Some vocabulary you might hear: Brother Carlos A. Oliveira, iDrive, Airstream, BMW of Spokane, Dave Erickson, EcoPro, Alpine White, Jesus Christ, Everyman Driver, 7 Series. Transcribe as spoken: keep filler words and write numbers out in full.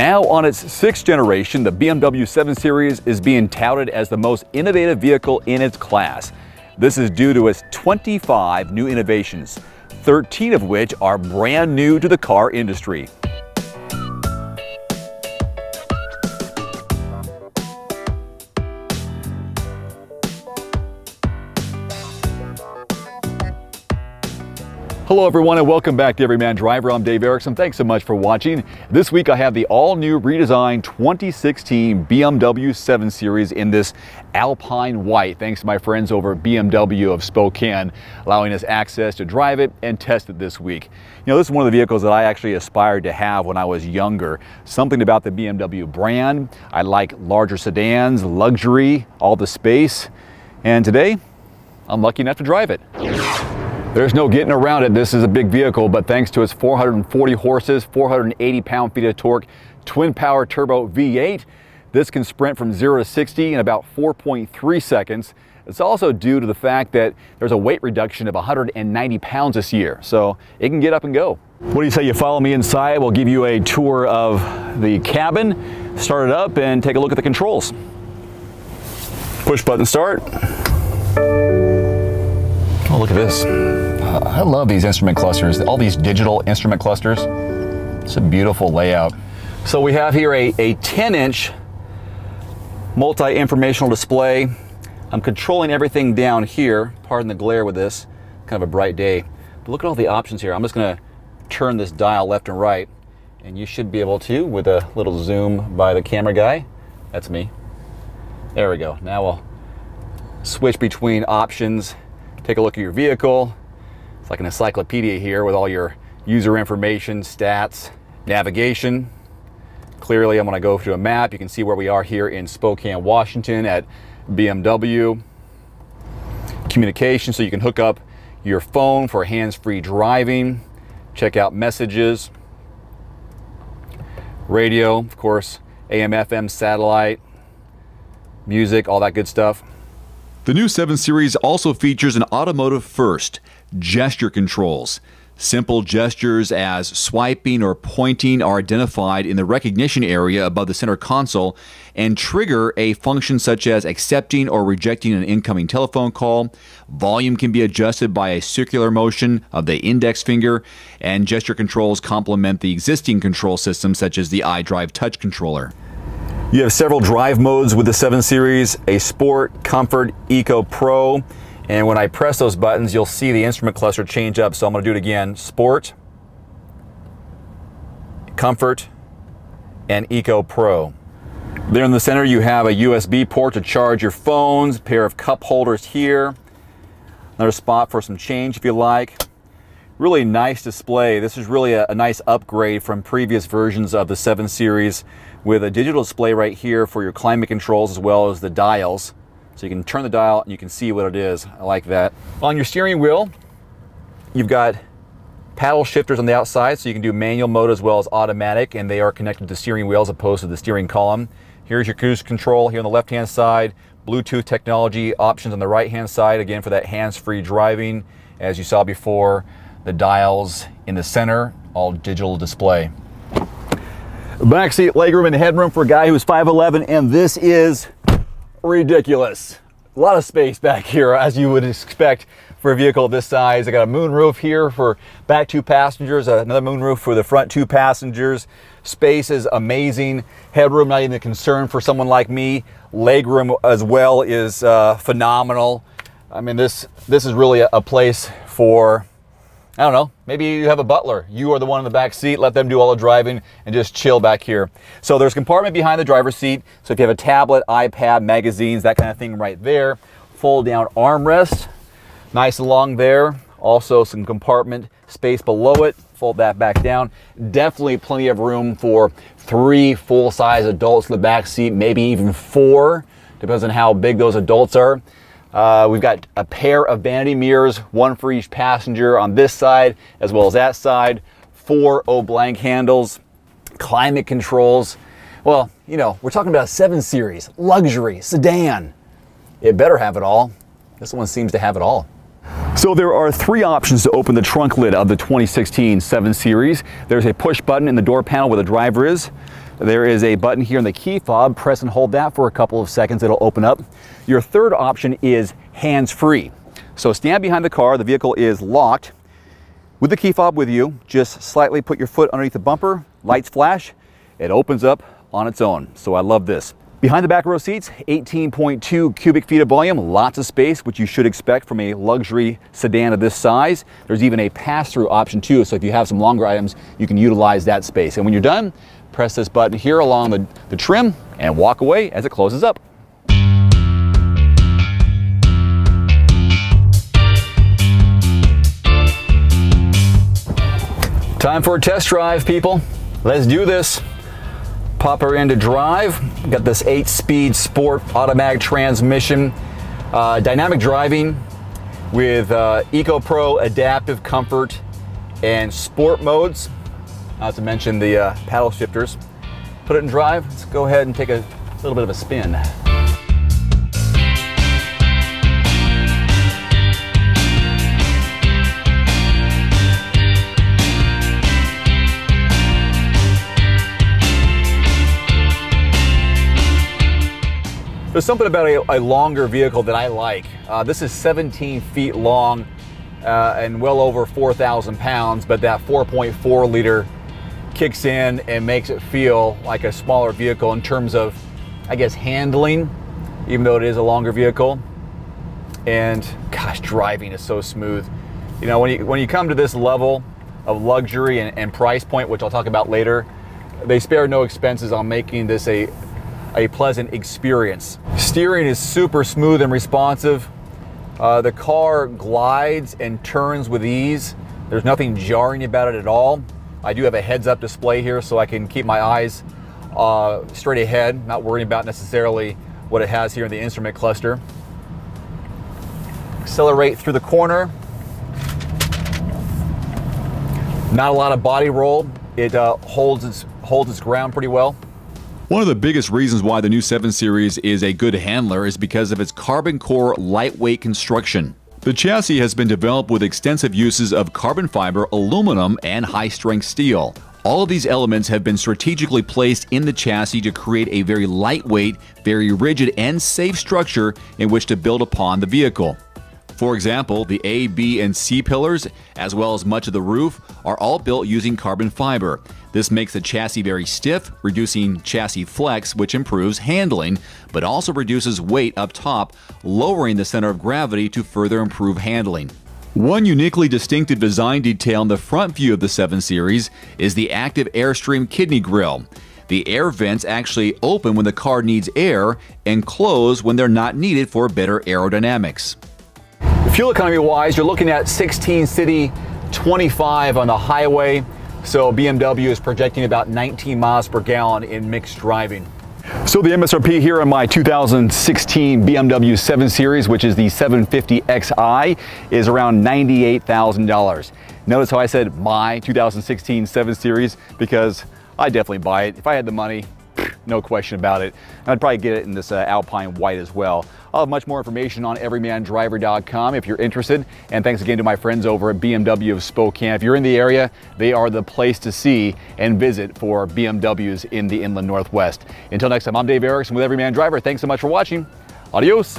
Now on its sixth generation, the B M W seven series is being touted as the most innovative vehicle in its class. This is due to its twenty-five new innovations, thirteen of which are brand new to the car industry. Hello everyone and welcome back to Everyman Driver. I'm Dave Erickson. Thanks so much for watching. This week I have the all-new redesigned twenty sixteen B M W seven series in this Alpine White. Thanks to my friends over at B M W of Spokane, allowing us access to drive it and test it this week. You know, this is one of the vehicles that I actually aspired to have when I was younger. Something about the B M W brand. I like larger sedans, luxury, all the space. And today, I'm lucky enough to drive it. There's no getting around it. This is a big vehicle, but thanks to its four hundred forty horses, four hundred eighty pound-feet of torque, twin-power turbo V eight, this can sprint from zero to sixty in about four point three seconds. It's also due to the fact that there's a weight reduction of one hundred ninety pounds this year, so it can get up and go. What do you say you follow me inside? We'll give you a tour of the cabin, start it up, and take a look at the controls. Push button start. Oh, look at this. I love these instrument clusters, all these digital instrument clusters. It's a beautiful layout. So we have here a ten-inch multi-informational display. I'm controlling everything down here. Pardon the glare with this, kind of a bright day. But look at all the options here. I'm just gonna turn this dial left and right, and you should be able to, with a little zoom by the camera guy. That's me. There we go. Now we'll switch between options. Take a look at your vehicle. It's like an encyclopedia here with all your user information, stats, navigation. Clearly, I'm gonna go through a map. You can see where we are here in Spokane, Washington at B M W. Communication, so you can hook up your phone for hands-free driving. Check out messages. Radio, of course, A M F M satellite, music, all that good stuff. The new seven series also features an automotive first, gesture controls. Simple gestures as swiping or pointing are identified in the recognition area above the center console and trigger a function such as accepting or rejecting an incoming telephone call. Volume can be adjusted by a circular motion of the index finger, and gesture controls complement the existing control system such as the iDrive touch controller. You have several drive modes with the seven series, a Sport, Comfort, EcoPro, and when I press those buttons, you'll see the instrument cluster change up, so I'm going to do it again. Sport, Comfort, and EcoPro. There in the center, you have a U S B port to charge your phones, a pair of cup holders here, another spot for some change if you like. Really nice display. This is really a, a nice upgrade from previous versions of the seven series with a digital display right here for your climate controls as well as the dials. So you can turn the dial and you can see what it is. I like that. On your steering wheel, you've got paddle shifters on the outside, so you can do manual mode as well as automatic, and they are connected to the steering wheel as opposed to the steering column. Here's your cruise control here on the left-hand side, Bluetooth technology options on the right-hand side, again for that hands-free driving, as you saw before. The dials in the center, all digital display. Backseat legroom and headroom for a guy who's five eleven, and this is ridiculous. A lot of space back here, as you would expect for a vehicle of this size. I got a moonroof here for back two passengers, another moonroof for the front two passengers. Space is amazing. Headroom, not even a concern for someone like me. Legroom as well is uh, phenomenal. I mean, this, this is really a, a place for, I don't know, maybe you have a butler. You are the one in the back seat. Let them do all the driving and just chill back here. So there's a compartment behind the driver's seat. So if you have a tablet, iPad, magazines, that kind of thing right there. Fold down armrest, nice along there. Also some compartment space below it. Fold that back down. Definitely plenty of room for three full-size adults in the back seat, maybe even four, depends on how big those adults are. Uh, we've got a pair of vanity mirrors, one for each passenger on this side as well as that side, four O-blank handles, climate controls. Well, you know, we're talking about a seven series, luxury, sedan. It better have it all. This one seems to have it all. So there are three options to open the trunk lid of the twenty sixteen seven series. There's a push button in the door panel where the driver is. There is a button here in the key fob. Press and hold that for a couple of seconds. It'll open up. Your third option is hands-free. So stand behind the car. The vehicle is locked. With the key fob with you, just slightly put your foot underneath the bumper. Lights flash. It opens up on its own. So I love this. Behind the back row seats, eighteen point two cubic feet of volume, lots of space, which you should expect from a luxury sedan of this size. There's even a pass-through option too, so if you have some longer items, you can utilize that space. And when you're done, press this button here along the, the trim and walk away as it closes up. Time for a test drive, people. Let's do this. Pop her into drive. Got this eight-speed sport automatic transmission, uh, dynamic driving with uh, EcoPro adaptive comfort and sport modes. Not to mention the uh, paddle shifters. Put it in drive. Let's go ahead and take a little bit of a spin. There's something about a, a longer vehicle that I like. Uh, this is seventeen feet long uh, and well over four thousand pounds, but that four point four liter kicks in and makes it feel like a smaller vehicle in terms of, I guess, handling, even though it is a longer vehicle. And gosh, driving is so smooth. You know, when you, when you come to this level of luxury and, and price point, which I'll talk about later, they spare no expenses on making this a a pleasant experience. Steering is super smooth and responsive. Uh, the car glides and turns with ease. There's nothing jarring about it at all. I do have a heads-up display here so I can keep my eyes uh, straight ahead, not worrying about necessarily what it has here in the instrument cluster. Accelerate through the corner. Not a lot of body roll. It uh, holds its, holds its ground pretty well. One of the biggest reasons why the new seven series is a good handler is because of its carbon core lightweight construction. The chassis has been developed with extensive uses of carbon fiber, aluminum, and high-strength steel. All of these elements have been strategically placed in the chassis to create a very lightweight, very rigid, and safe structure in which to build upon the vehicle. For example, the A, B, and C pillars, as well as much of the roof, are all built using carbon fiber. This makes the chassis very stiff, reducing chassis flex, which improves handling, but also reduces weight up top, lowering the center of gravity to further improve handling. One uniquely distinctive design detail in the front view of the seven series is the active Airstream kidney grille. The air vents actually open when the car needs air and close when they're not needed for better aerodynamics. Fuel economy-wise, you're looking at sixteen city, twenty-five on the highway, so B M W is projecting about nineteen miles per gallon in mixed driving. So the M S R P here on my two thousand sixteen B M W seven series, which is the seven fifty X I, is around ninety-eight thousand dollars. Notice how I said my two thousand sixteen seven series, because I definitely buy it. If I had the money, no question about it. And I'd probably get it in this uh, Alpine White as well. I'll have much more information on everyman driver dot com if you're interested. And thanks again to my friends over at B M W of Spokane. If you're in the area, they are the place to see and visit for B M Ws in the Inland Northwest. Until next time, I'm Dave Erickson with Everyman Driver. Thanks so much for watching. Adios.